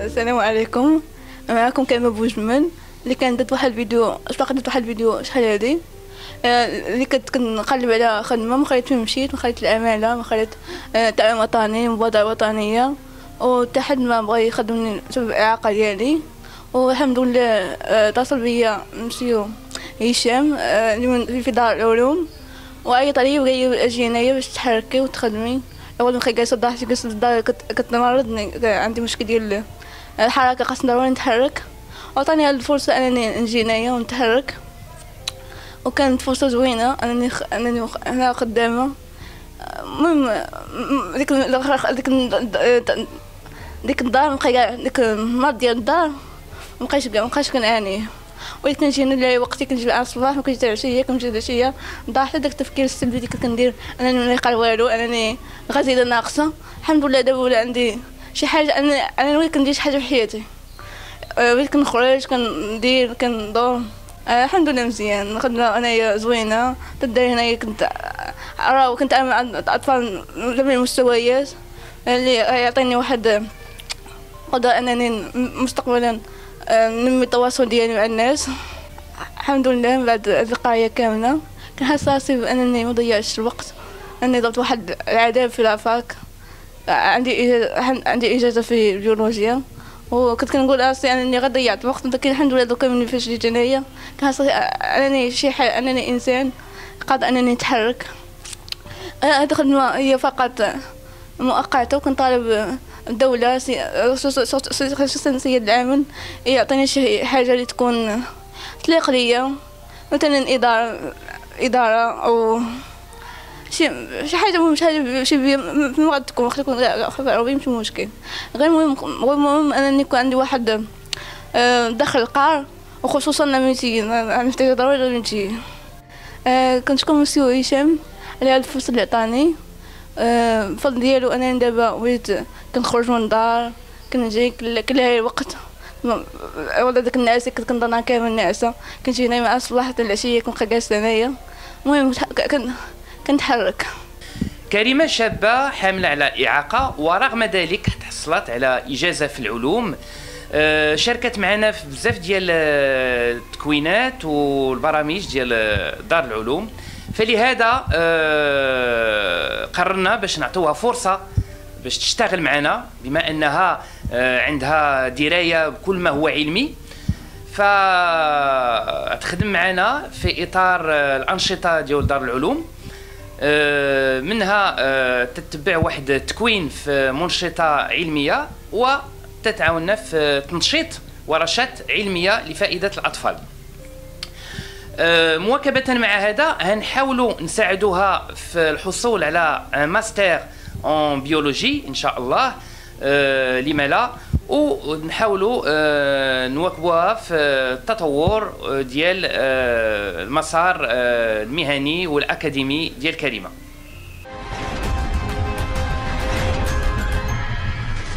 السلام عليكم، معكم كريمة بوجمل اللي كان درت واحد الفيديو، أشواق درت واحد الفيديو شحال هادي اللي كنقلب على خدمة مخليت فين مشيت، مخليت العمالة، مخليت تعليم وطني، مبادرة وطنية، وتا حد ما بغا يخدمني بسبب الإعاقة ديالي، والحمد لله اتصل بيا مسيو هشام اللي في دار العلوم وعيط عليا وقال أجي هنايا باش تحركي وتخدمي. أول ما جالسة ضحكت، جالسة في الدار كنتمرض، عندي مشكل ديال الحركه، خاصني ضروري نتحرك، وعطاني هاد الفرصه انني نجي هنايا ونتحرك، وكانت فرصه زوينه انني هنا قدامه. المهم ديك الدار مبقى، ديك المرض ديال الدار مبقاش كنعانيه، وليت كنجي هنا اللي وقتي كنجي على الصباح، مكنجي حتى العشيه، كنجي العشيه ضاع حتى داك التفكير السلبي اللي كنت كندير انني ما نلقى والو، انني غزيده ناقصه. الحمد لله دابا ولا عندي شي حاجه، انا وليت كندير شي حاجه في حياتي، وليت كنخرج كندير كندور. الحمد لله مزيان، الخدمه انايا زوينه تداري هنايا، كنت مع اطفال جميع المستويات اللي يعطيني واحد قدره انني مستقبلا ننمي التواصل ديالي مع الناس. الحمد لله من بعد القرايه كامله كنحس راسي بانني ما ضيعتش الوقت، اني ضربت واحد العذاب في الافاق. عندي اجازه في البيولوجيا، وكنت كنقول راسي انني غير ضيعت وقت، ولكن الحمد لله دوكا ملي فاش جيت هنايا كنحس انني شي حال، انني انسان قادر انني نتحرك. هاد الخدمه هي فقط مؤقته، وكنطالب الدوله خصوصا سيد العامل يعطيني شي حاجه اللي تكون تليق ليا، مثلا اداره او شي حاجه، مهم شي ما تكون واخا تكون عربي ماشي مشكل، غير المهم انني يكون عندي واحد دخل قار، وخصوصا لميتي انا محتاجه ضروري لميتي. كنشكر مسيو هشام على هاد الفرصه اللي عطاني، الفضل ديالو انني دابا وليت كنخرج من الدار، كنجي كلها الوقت، والله داك النعاسه كنت كنضنها كامل ناعسه، كنجي هنا مع الصباح حتى العشيه كنبقى جالسه هنايا. المهم كنتحرك. كريمة شابة حاملة على إعاقة، ورغم ذلك تحصلت على إجازة في العلوم، شاركت معنا في بزاف ديال التكوينات والبرامج ديال دار العلوم، فلهذا قررنا باش نعطوها فرصة باش تشتغل معنا، بما أنها عندها دراية بكل ما هو علمي، فتخدم معنا في إطار الأنشطة ديال دار العلوم، منها تتبع واحد التكوين في منشطة علمية، وتتعاوننا في تنشيط ورشات علمية لفائدة الأطفال. مواكبة مع هذا هنحاولوا نساعدوها في الحصول على ماستر ان بيولوجي إن شاء الله، لما لا، ونحاولوا نواكبوها في التطور ديال المسار المهني والأكاديمي ديال كريمة.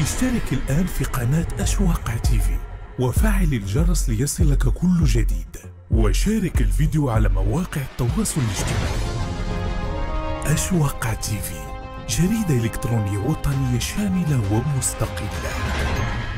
اشترك الآن في قناة أشواق تيفي وفعل الجرس ليصلك كل جديد، وشارك الفيديو على مواقع التواصل الاجتماعي. أشواق تيفي، جريدة إلكترونية وطنية شاملة ومستقلة.